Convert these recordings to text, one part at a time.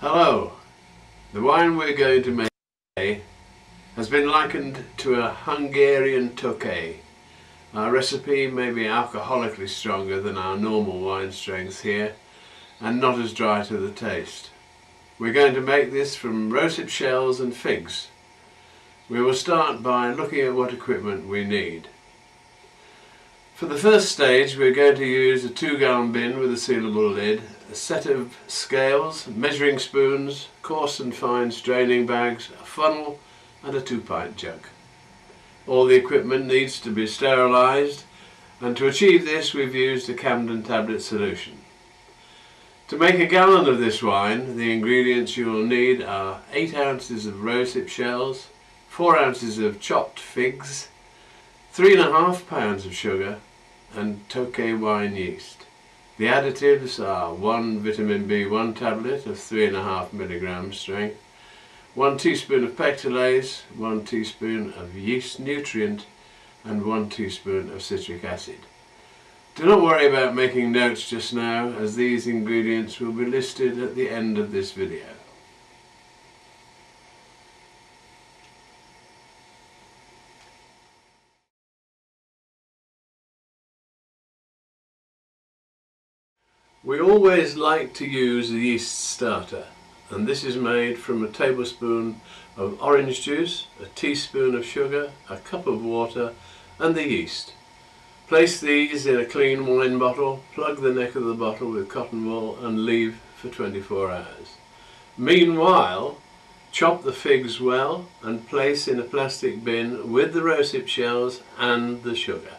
Hello. The wine we're going to make today has been likened to a Hungarian Tokay. Our recipe may be alcoholically stronger than our normal wine strength here and not as dry to the taste. We're going to make this from rosehip shells and figs. We will start by looking at what equipment we need. For the first stage we're going to use a 2-gallon bin with a sealable lid, a set of scales, measuring spoons, coarse and fine straining bags, a funnel and a 2-pint jug. All the equipment needs to be sterilised, and to achieve this we've used a Camden tablet solution. To make a gallon of this wine, the ingredients you will need are 8 ounces of rosehip shells, 4 ounces of chopped figs, 3.5 pounds of sugar and Tokay wine yeast. The additives are 1 vitamin B1 tablet of 3.5 milligrams strength, 1 teaspoon of pectolase, 1 teaspoon of yeast nutrient and 1 teaspoon of citric acid. Do not worry about making notes just now, as these ingredients will be listed at the end of this video. We always like to use a yeast starter, and this is made from a tablespoon of orange juice, a teaspoon of sugar, a cup of water and the yeast. Place these in a clean wine bottle, plug the neck of the bottle with cotton wool and leave for 24 hours. Meanwhile, chop the figs well and place in a plastic bin with the rosehip shells and the sugar.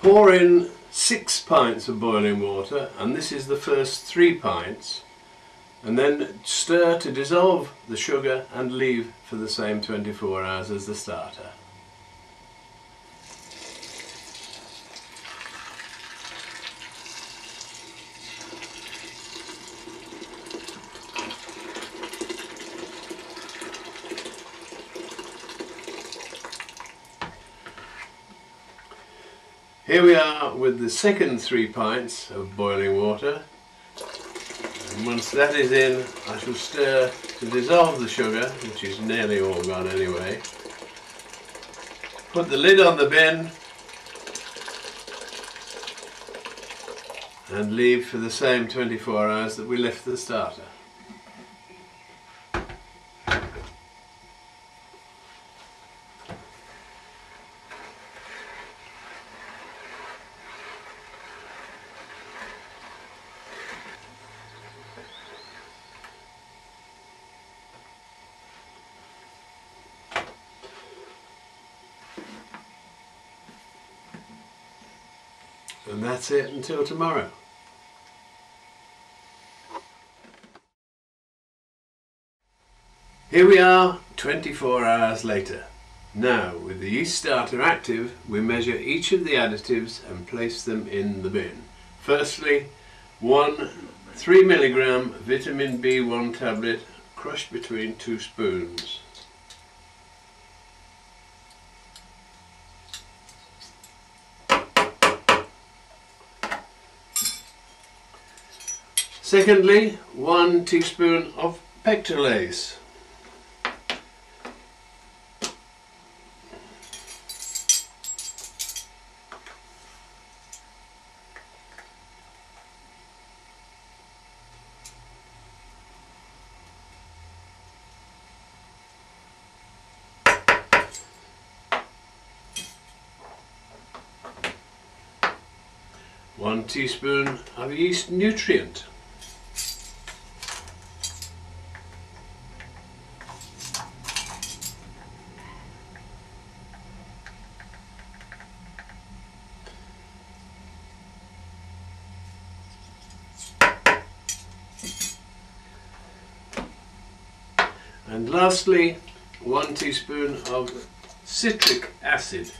Pour in 6 pints of boiling water, and this is the first 3 pints, and then stir to dissolve the sugar and leave for the same 24 hours as the starter. Here we are with the second 3 pints of boiling water, and once that is in I shall stir to dissolve the sugar, which is nearly all gone anyway. Put the lid on the bin and leave for the same 24 hours that we left the starter. And that's it until tomorrow. Here we are 24 hours later. Now, with the yeast starter active, we measure each of the additives and place them in the bin. Firstly, 1 3 milligram vitamin B1 tablet crushed between 2 spoons. Secondly, 1 teaspoon of pectolase. 1 teaspoon of yeast nutrient, 1 teaspoon of citric acid.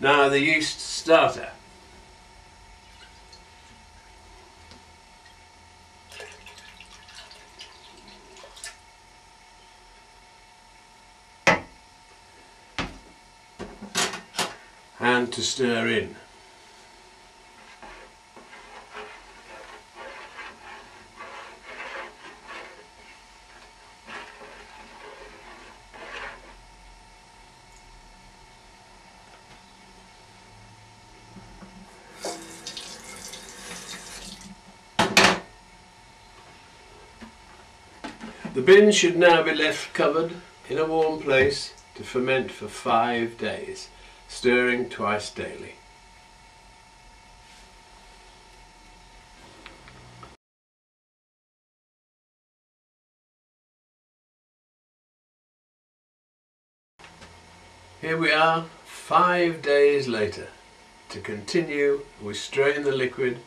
Now the yeast starter. And to stir in. The bin should now be left covered in a warm place to ferment for 5 days. Stirring twice daily. Here we are 5 days later. To continue, we strain the liquid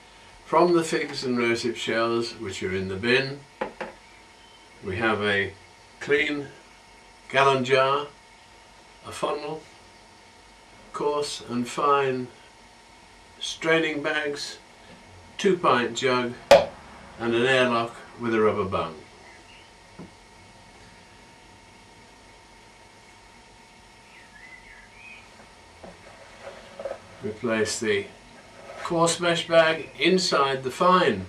from the figs and rosehip shells which are in the bin. We have a clean gallon jar, a funnel, coarse and fine straining bags, 2-pint jug and an airlock with a rubber bung. We place the coarse mesh bag inside the fine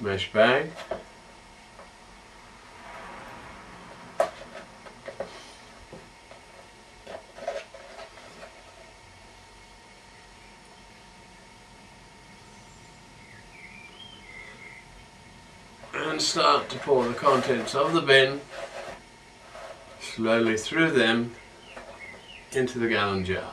mesh bag. And start to pour the contents of the bin slowly through them into the gallon jar.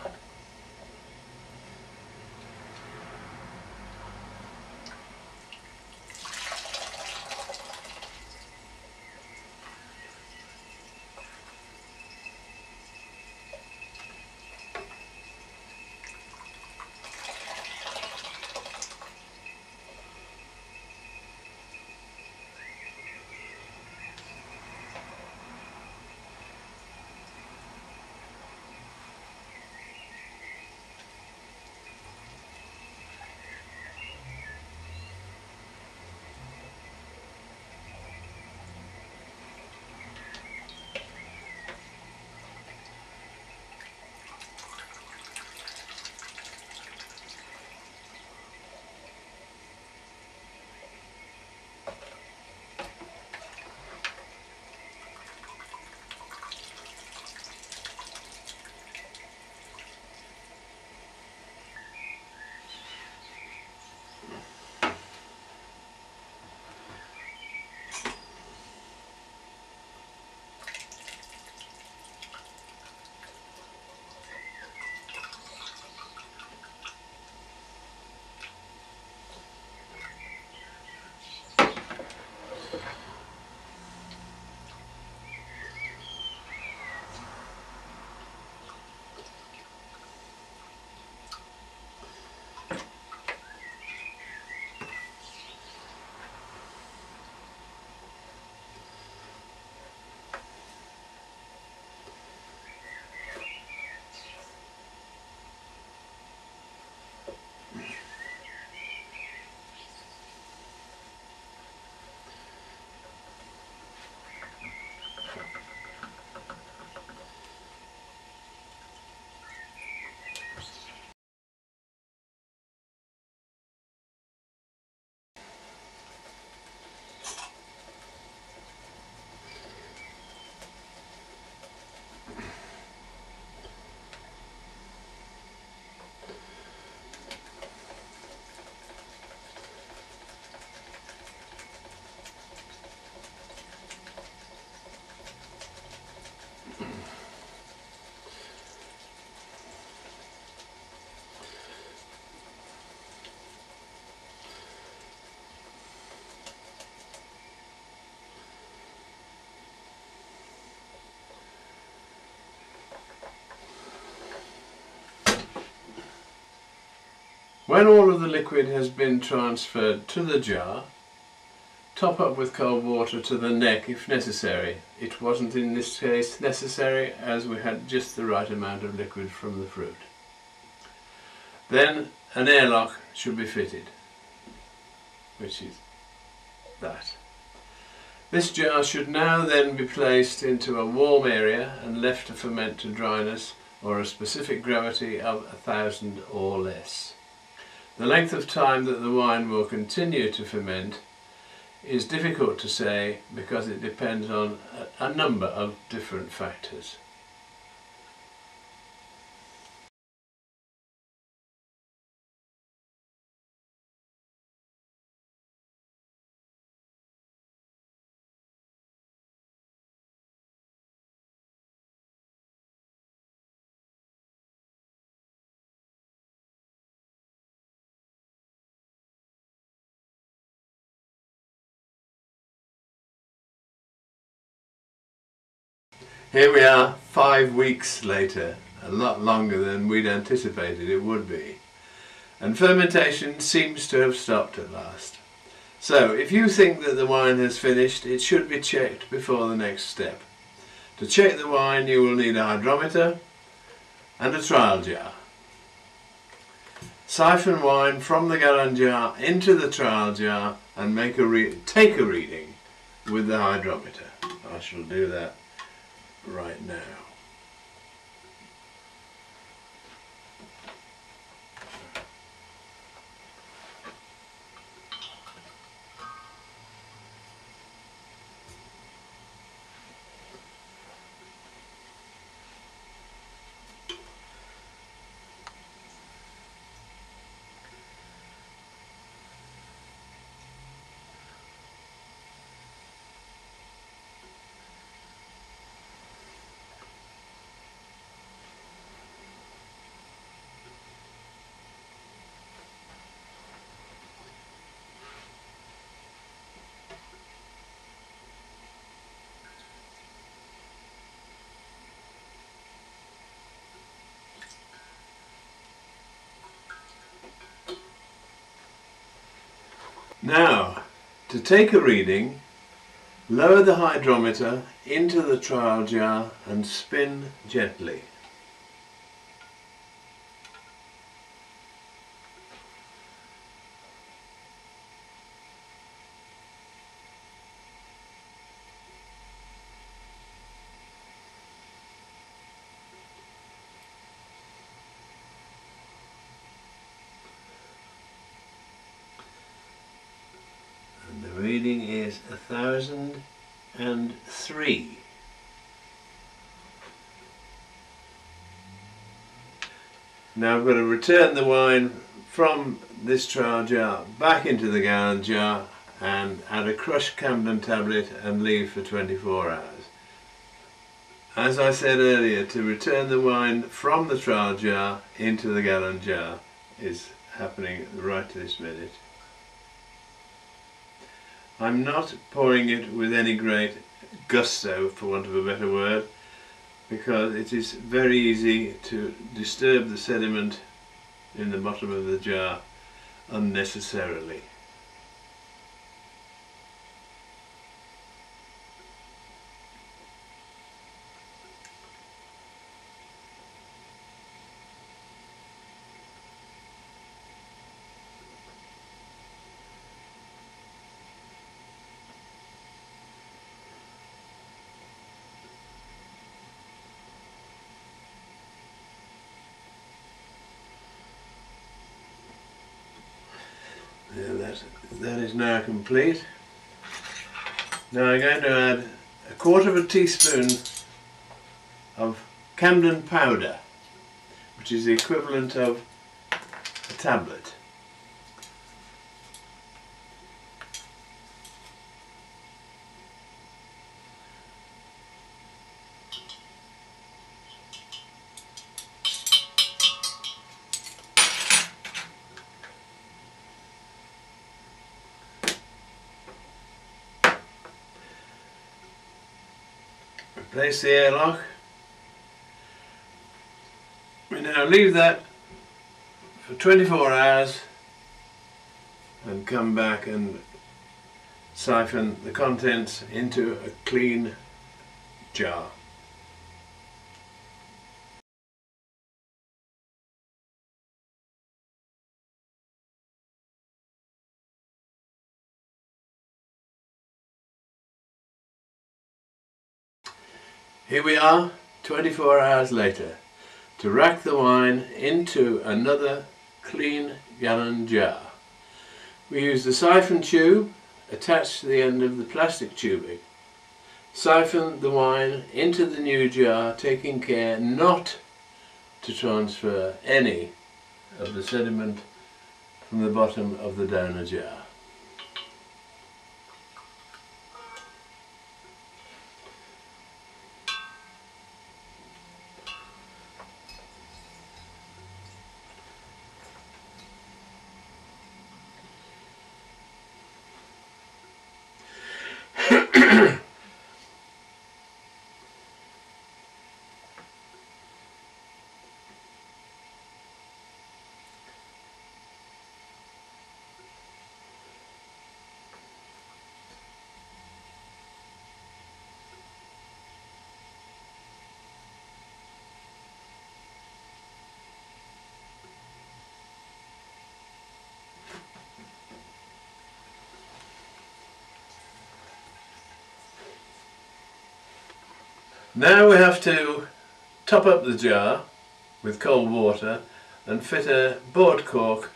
When all of the liquid has been transferred to the jar, top up with cold water to the neck if necessary. It wasn't in this case necessary, as we had just the right amount of liquid from the fruit. Then an airlock should be fitted, which is that. This jar should now then be placed into a warm area and left to ferment to dryness or a specific gravity of 1,000 or less. The length of time that the wine will continue to ferment is difficult to say because it depends on a number of different factors. Here we are 5 weeks later, a lot longer than we'd anticipated it would be. And fermentation seems to have stopped at last. So if you think that the wine has finished, it should be checked before the next step. To check the wine you will need a hydrometer and a trial jar. Siphon wine from the gallon jar into the trial jar and take a reading with the hydrometer. I shall do that right now. Now, to take a reading, lower the hydrometer into the trial jar and spin gently. Reading is 1,003. Now I'm going to return the wine from this trial jar back into the gallon jar and add a crushed Camden tablet and leave for 24 hours. As I said earlier, to return the wine from the trial jar into the gallon jar is happening right this minute. I'm not pouring it with any great gusto, for want of a better word, because it is very easy to disturb the sediment in the bottom of the jar unnecessarily. That is now complete. Now I'm going to add 1/4 teaspoon of Camden powder, which is the equivalent of a tablet. Place the airlock. We now leave that for 24 hours and come back and siphon the contents into a clean jar. Here we are, 24 hours later, to rack the wine into another clean gallon jar. We use the siphon tube attached to the end of the plastic tubing. Siphon the wine into the new jar, taking care not to transfer any of the sediment from the bottom of the donor jar. Now we have to top up the jar with cold water and fit a board cork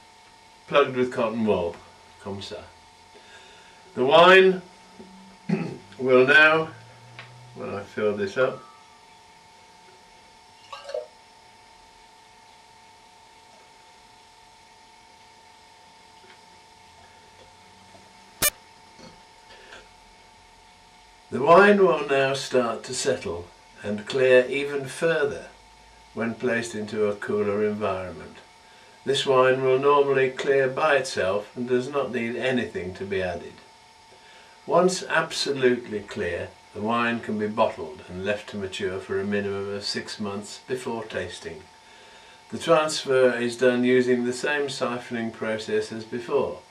plugged with cotton wool, comme ça. The wine will now, when I fill this up, the wine will now start to settle and clear even further when placed into a cooler environment. This wine will normally clear by itself and does not need anything to be added. Once absolutely clear, the wine can be bottled and left to mature for a minimum of 6 months before tasting. The transfer is done using the same siphoning process as before,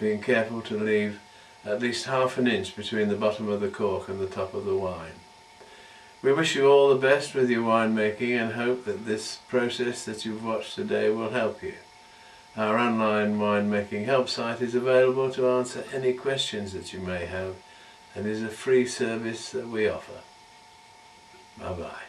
being careful to leave at least half an inch between the bottom of the cork and the top of the wine. We wish you all the best with your winemaking and hope that this process that you've watched today will help you. Our online winemaking help site is available to answer any questions that you may have and is a free service that we offer. Bye bye.